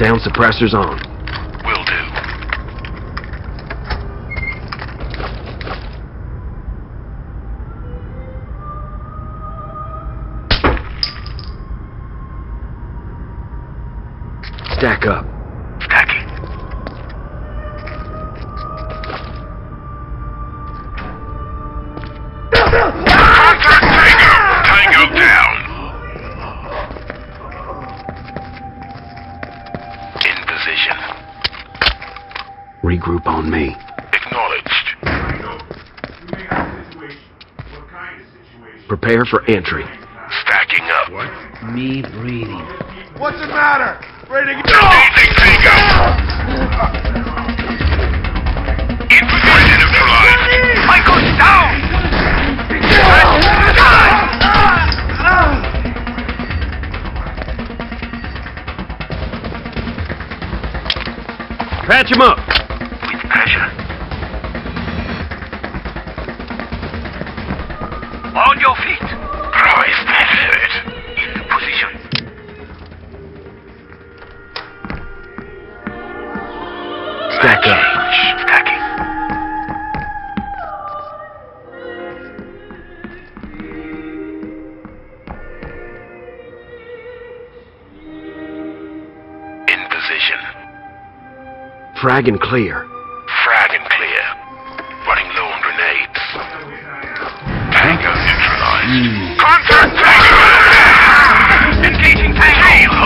Sound suppressors on. Will do. Stack up. Stacking. Tango down. Regroup on me. Acknowledged. You make a situation. What kind of situation? Prepare for entry. Stacking up. What? Me breathing. What's the matter? Ready to go? Infantry neutralized. Michael's down! Patch him up. On your feet! Christ, that hurt! In position. Stack up. Stacking. In position. Frag and clear. Frag and clear. Running low on grenades. Tango neutralized. Contact Tango! Engaging Tango! Oh,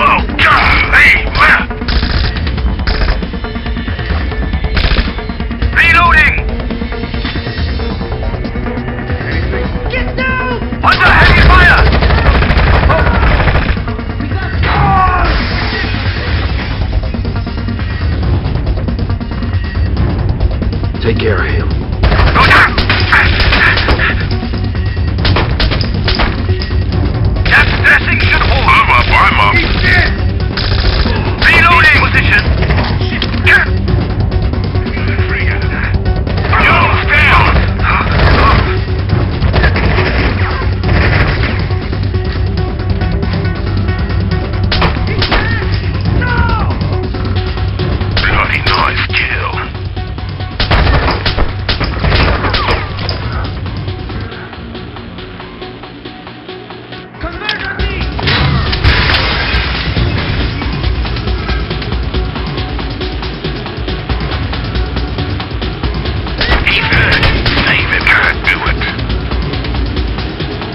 reloading! Get down! Under heavy fire! Oh. Take care of him.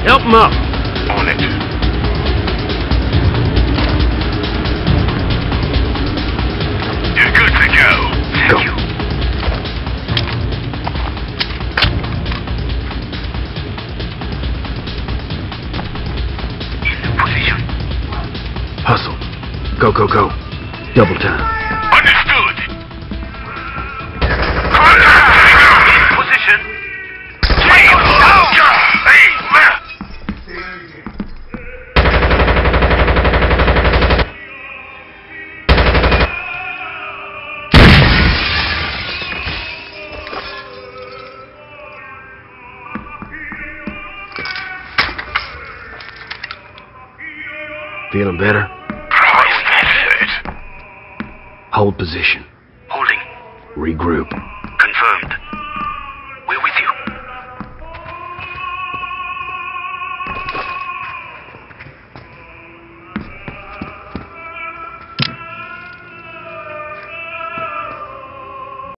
Help him up! On it. You're good to go. Thank you. In the position. Hustle. Go, go, go. Double time. Understood. In position. Hey, feeling better? Christ, that hurt. Hold position. Holding. Regroup.